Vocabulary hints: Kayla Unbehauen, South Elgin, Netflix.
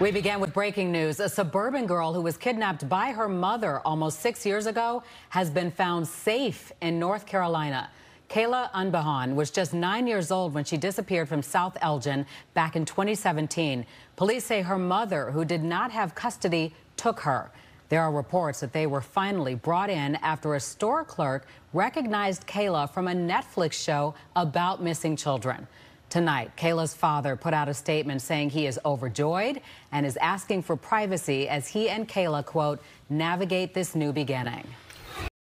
We began with breaking news. A suburban girl who was kidnapped by her mother almost 6 years ago has been found safe in North Carolina. Kayla Unbehauen was just 9 years old when she disappeared from South Elgin back in 2017. Police say her mother, who did not have custody, took her. There are reports that they were finally brought in after a store clerk recognized Kayla from a Netflix show about missing children. Tonight, Kayla's father put out a statement saying he is overjoyed and is asking for privacy as he and Kayla, quote, navigate this new beginning.